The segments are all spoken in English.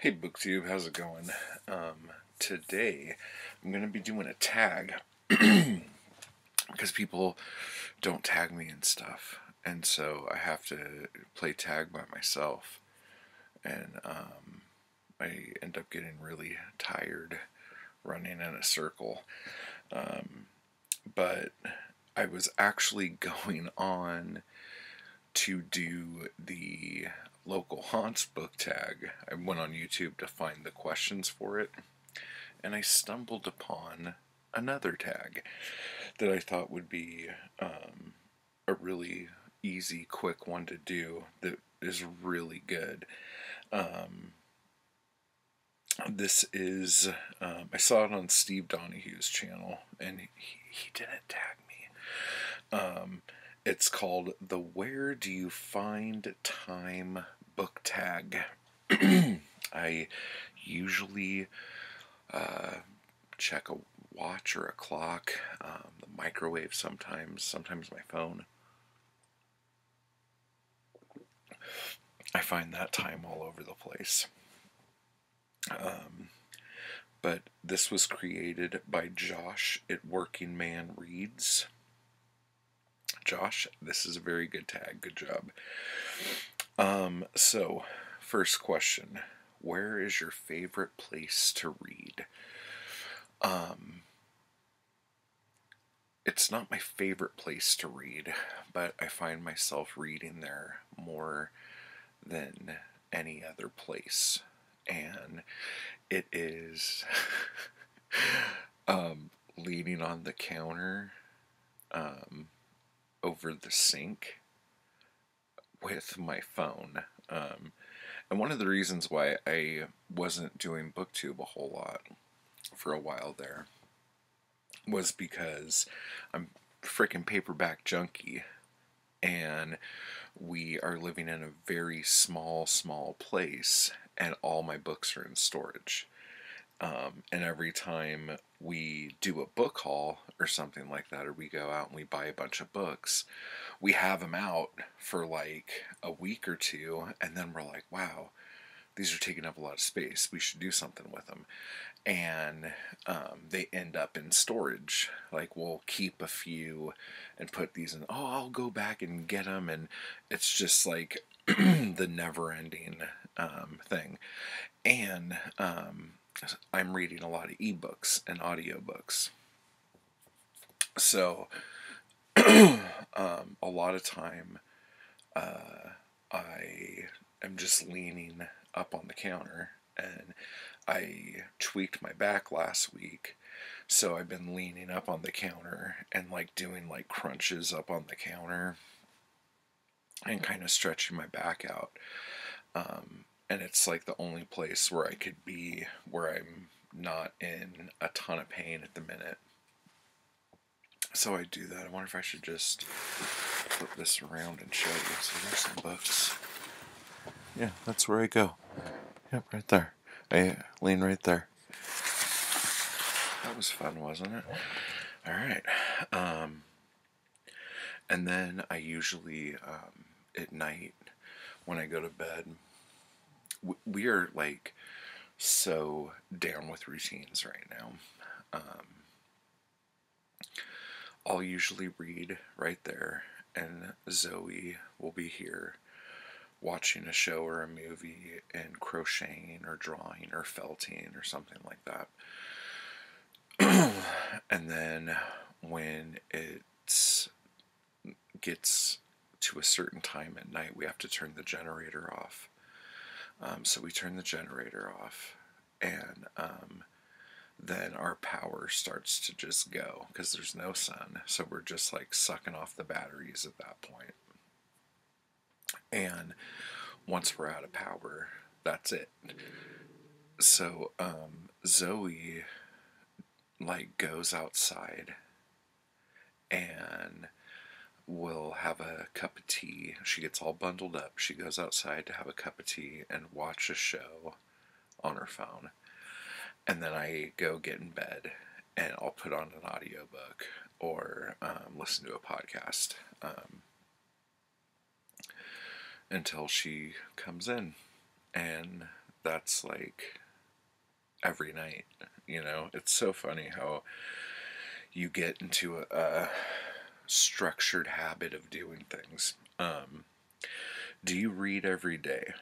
Hey BookTube, how's it going? Today I'm going to be doing a tag because people don't tag me and stuff, and so I have to play tag by myself, and I end up getting really tired running in a circle. But I was actually going on to do the local haunts book tag. I went on YouTube to find the questions for it, and I stumbled upon another tag that I thought would be a really easy, quick one to do that is really good. This is, I saw it on Steve Donahue's channel, and he didn't tag me. It's called the Where Do You Find Time book tag. I usually check a watch or a clock, the microwave sometimes my phone. I find that time all over the place. But this was created by Josh at Working Man Reads. Josh, this is a very good tag. Good job. So, first question. Where is your favorite place to read? It's not my favorite place to read, but I find myself reading there more than any other place. And it is leaning on the counter, over the sink with my phone. And one of the reasons why I wasn't doing BookTube a whole lot for a while there was because I'm freaking paperback junkie, and we are living in a very small place, and all my books are in storage. And every time we do a book haul or something like that, or we go out and we buy a bunch of books, we have them out for like a week or two, and then we're like, wow, these are taking up a lot of space. We should do something with them. And they end up in storage. Like, we'll keep a few and put these in. Oh, I'll go back and get them. And it's just like the never-ending thing. And I'm reading a lot of ebooks and audiobooks. So, a lot of time, I am just leaning up on the counter, and I tweaked my back last week, so I've been leaning up on the counter and like doing like crunches up on the counter and kind of stretching my back out. And it's like the only place where I could be where I'm not in a ton of pain at the minute. So I do that. I wonder if I should just flip this around and show you. So there's some books. Yeah, that's where I go. Yep, right there. I lean right there. That was fun, wasn't it? All right. And then I usually, at night, when I go to bed, we are like so down with routines right now. I'll usually read right there, and Zoe will be here watching a show or a movie and crocheting or drawing or felting or something like that. And then when it gets to a certain time at night, we have to turn the generator off. So we turn the generator off, and then our power starts to just go because there's no sun. So we're just like sucking off the batteries at that point. And once we're out of power, that's it. So Zoe like goes outside and will have a cup of tea. She gets all bundled up. She goes outside to have a cup of tea and watch a show on her phone. And then I go get in bed, and I'll put on an audiobook or listen to a podcast until she comes in. And that's like every night, you know? It's so funny how you get into a structured habit of doing things. Do you read every day?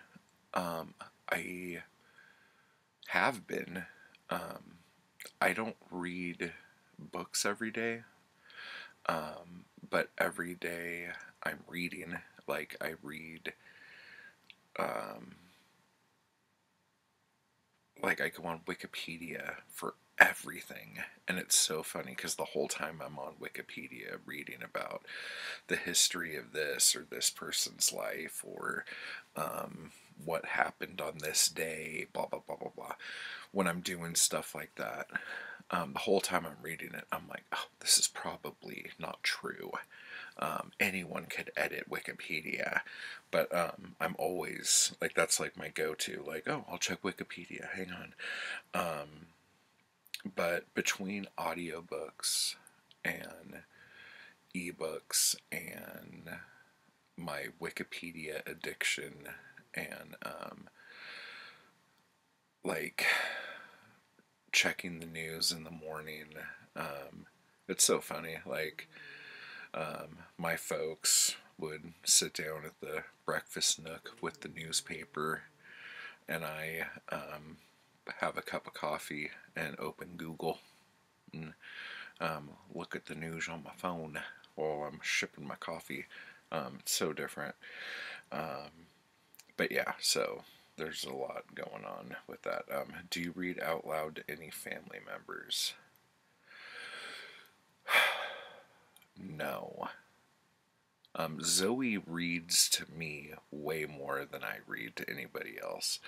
I have been. I don't read books every day, but every day I'm reading. Like, I read, like, I go on Wikipedia for everything, and it's so funny, because the whole time I'm on Wikipedia reading about the history of this, or this person's life, or, what happened on this day, blah, blah, blah, blah, blah. When I'm doing stuff like that, the whole time I'm reading it, I'm like, oh, this is probably not true. Anyone could edit Wikipedia, but, I'm always, like, that's, like, my go-to, like, oh, I'll check Wikipedia, hang on. But between audiobooks and ebooks and my Wikipedia addiction and, like, checking the news in the morning, it's so funny, like, my folks would sit down at the breakfast nook with the newspaper, and I, have a cup of coffee and open Google and look at the news on my phone while I'm sipping my coffee. It's so different. But yeah, so there's a lot going on with that. Do you read out loud to any family members? No. Zoe reads to me way more than I read to anybody else.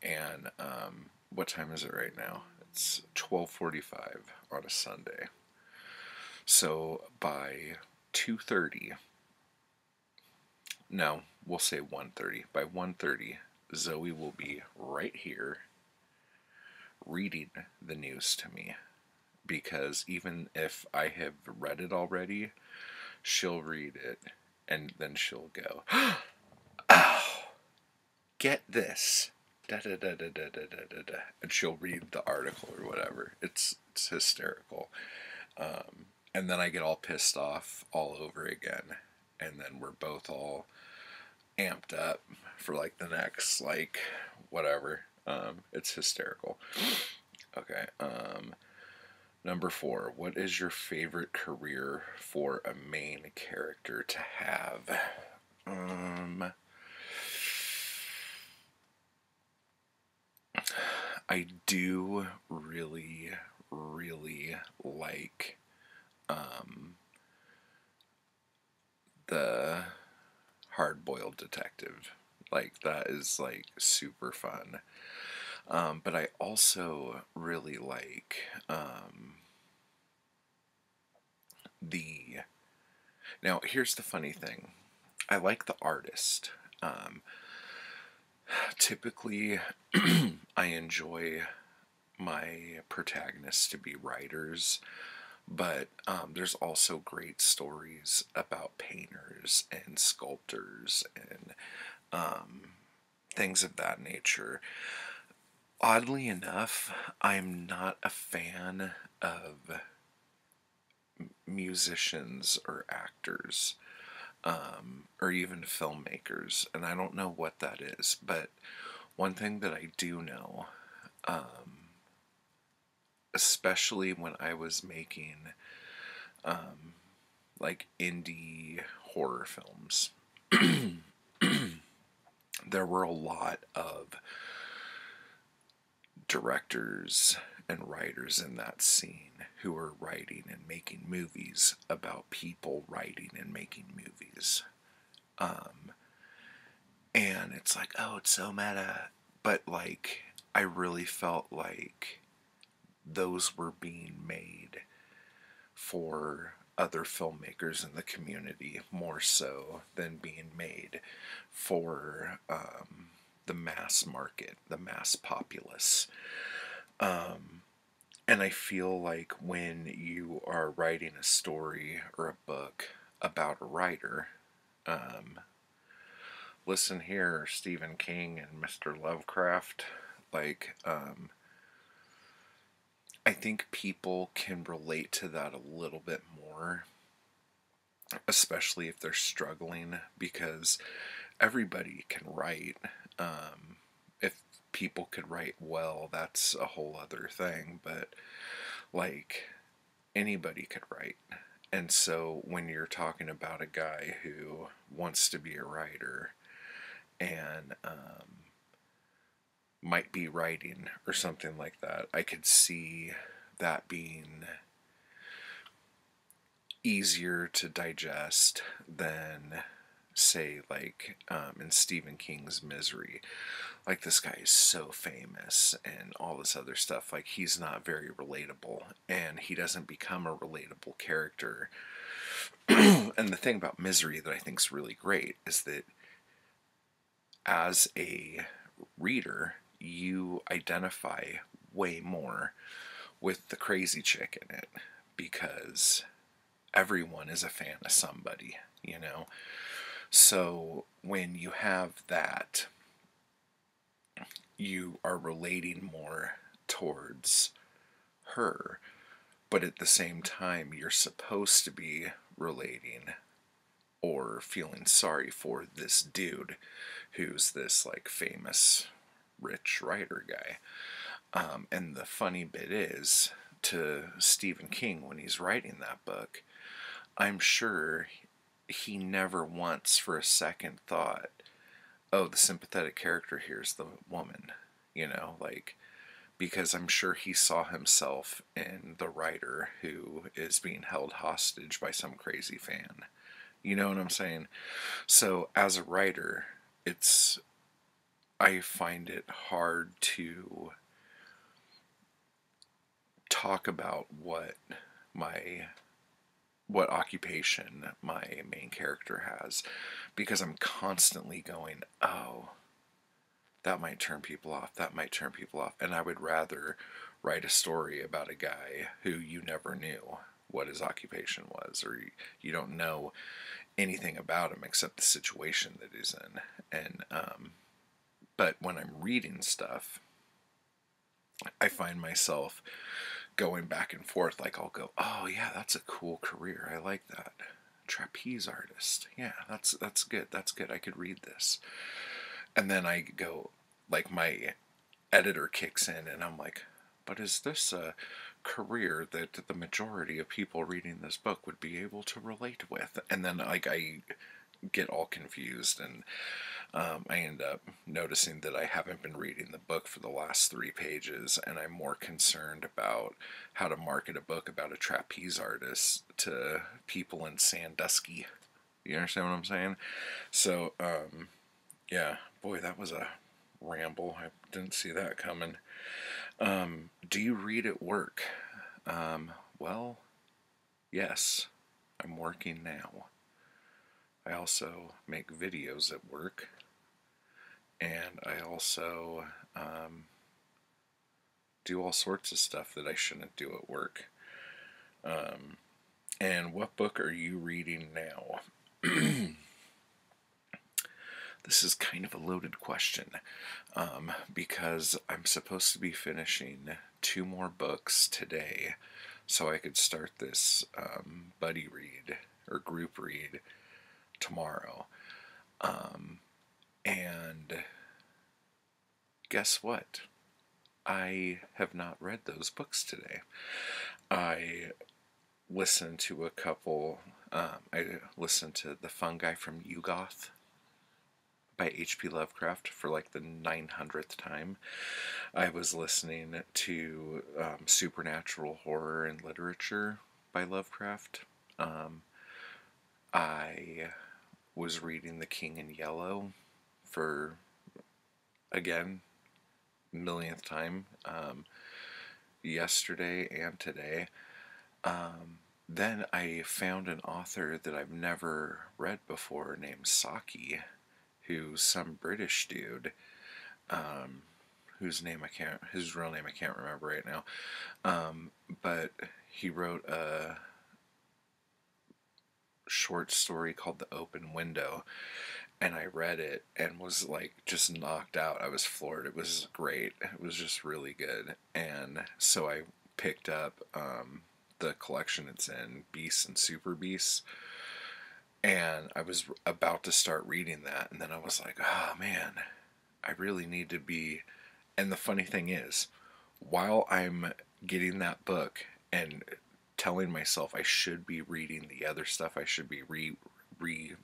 And what time is it right now? It's 12:45 on a Sunday. So by 2:30, no, we'll say 1:30. By 1:30, Zoe will be right here reading the news to me. Because even if I have read it already, she'll read it, and then she'll go, oh, get this. Da, da, da, da, da, da, da, da. And she'll read the article or whatever. It's hysterical. And then I get all pissed off all over again. And then we're both all amped up for, like, the next, like, whatever. It's hysterical. Okay. Number 4. What is your favorite career for a main character to have? I do really, really like the hard-boiled detective. Like, that is, like, super fun. But I also really like the... Now, here's the funny thing. I like the artist. Typically, I enjoy my protagonists to be writers, but there's also great stories about painters and sculptors and things of that nature. Oddly enough, I'm not a fan of musicians or actors. Or even filmmakers, and I don't know what that is, but one thing that I do know, especially when I was making, like, indie horror films, there were a lot of directors and writers in that scene who were writing and making movies about people writing and making movies. And it's like, oh, it's so meta. But, like, I really felt like those were being made for other filmmakers in the community more so than being made for the mass market, the mass populace. And I feel like when you are writing a story or a book about a writer, listen here, Stephen King and Mr. Lovecraft, like, I think people can relate to that a little bit more, especially if they're struggling, because everybody can write. If people could write well, that's a whole other thing, but like anybody could write. And so when you're talking about a guy who wants to be a writer and might be writing or something like that, I could see that being easier to digest than, say, like in Stephen King's Misery. Like, this guy is so famous and all this other stuff. Like, he's not very relatable, and he doesn't become a relatable character. And the thing about Misery that I think is really great is that as a reader, you identify way more with the crazy chick in it, because everyone is a fan of somebody, you know? So when you have that, you are relating more towards her, but at the same time, you're supposed to be relating or feeling sorry for this dude who's this, like, famous rich writer guy. And the funny bit is, to Stephen King, when he's writing that book, I'm sure he never once for a second thought, oh, the sympathetic character here is the woman, you know, like, because I'm sure he saw himself in the writer who is being held hostage by some crazy fan. You know what I'm saying? So as a writer, I find it hard to talk about what occupation my main character has, because I'm constantly going, oh, that might turn people off, that might turn people off. And I would rather write a story about a guy who you never knew what his occupation was, or you don't know anything about him except the situation that he's in. And but when I'm reading stuff, I find myself going back and forth. Like, I'll go, oh yeah, that's a cool career, I like that. Trapeze artist, yeah, that's good, I could read this. And then I go, like, my editor kicks in and I'm like, but is this a career that the majority of people reading this book would be able to relate with? And then, like, I get all confused, and I end up noticing that I haven't been reading the book for the last 3 pages, and I'm more concerned about how to market a book about a trapeze artist to people in Sandusky. You understand what I'm saying? So, yeah, boy, that was a ramble. I didn't see that coming. Do you read at work? Well, yes, I'm working now. I also make videos at work, and I also do all sorts of stuff that I shouldn't do at work. And what book are you reading now? This is kind of a loaded question, because I'm supposed to be finishing 2 more books today, so I could start this buddy read, or group read, tomorrow. And guess what? I have not read those books today. I listened to a couple, I listened to The Fungi from Yugoth by H.P. Lovecraft for like the 900th time. I was listening to Supernatural Horror and Literature by Lovecraft. I was reading The King in Yellow for, again, millionth time, yesterday and today. Then I found an author that I've never read before named Saki, who's some British dude, his real name I can't remember right now, but he wrote a short story called The Open Window, and I read it and was like just knocked out. I was floored. It was great. It was just really good. And so I picked up the collection it's in, Beasts and Super Beasts. And I was about to start reading that, and then I was like, oh man, I really need to be... And the funny thing is, while I'm getting that book and telling myself I should be reading the other stuff, I should be reading,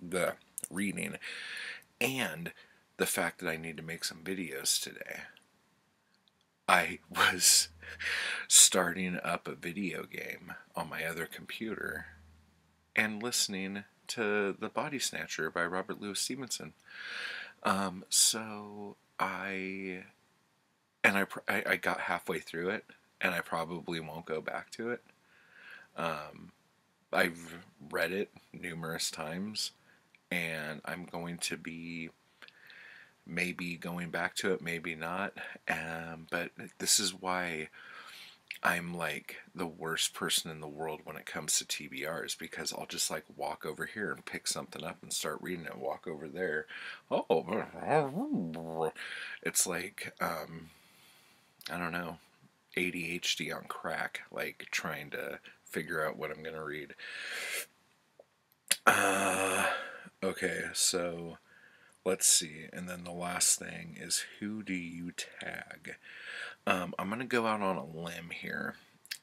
and the fact that I need to make some videos today, I was starting up a video game on my other computer and listening to The Body Snatcher by Robert Louis Stevenson. So I got halfway through it, and I probably won't go back to it. I've read it numerous times, and I'm going to be maybe going back to it, maybe not. But this is why I'm like the worst person in the world when it comes to TBRs, because I'll just like walk over here and pick something up and start reading it, walk over there. Oh, it's like, I don't know, ADHD on crack, like trying to figure out what I'm going to read. Okay, so let's see. And then the last thing is, who do you tag? I'm going to go out on a limb here,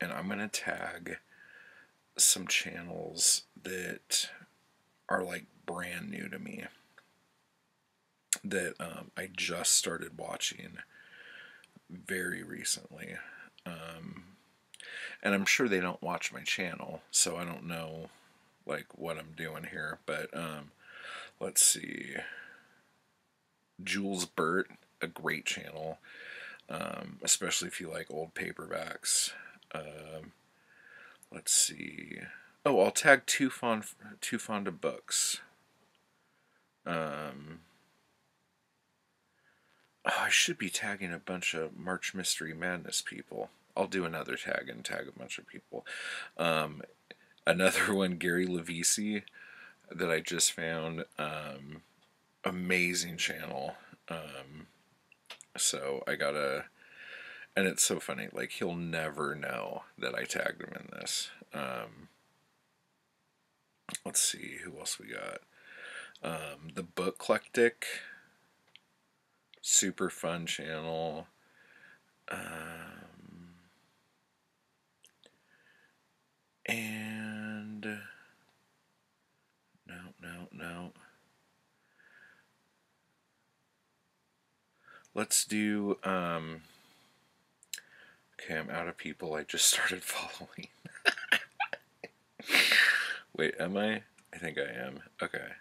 and I'm going to tag some channels that are like brand new to me, that I just started watching very recently. And I'm sure they don't watch my channel, so I don't know like what I'm doing here, but let's see. Jules Burt, a great channel, especially if you like old paperbacks. Let's see. Oh, I'll tag Too Fond of Books. Oh, I should be tagging a bunch of March Mystery Madness people. I'll do another tag and tag a bunch of people. Another one, Gary Lovisi, that I just found. Amazing channel. So I gotta, and it's so funny, like he'll never know that I tagged him in this. Let's see, who else we got? The Bookclectic, super fun channel. And no. Let's do, okay, I'm out of people I just started following. Wait, am I? I think I am. Okay.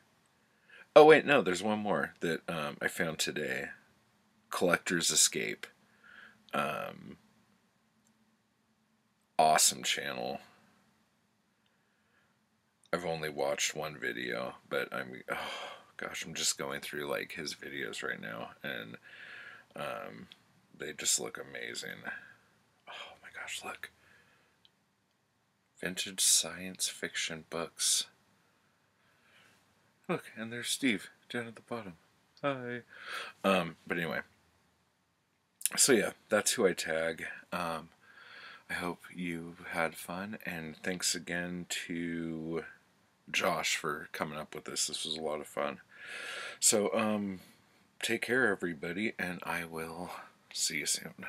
Oh, wait, no, there's one more that I found today. Collector's Escape. Awesome channel. I've only watched one video, but I'm, oh gosh, I'm just going through like his videos right now, and they just look amazing. Oh my gosh, look. Vintage science fiction books. Look, and there's Steve down at the bottom. Hi. But anyway. So yeah, that's who I tag. I hope you had fun, and thanks again to Josh for coming up with this. This was a lot of fun. So, take care, everybody, and I will see you soon.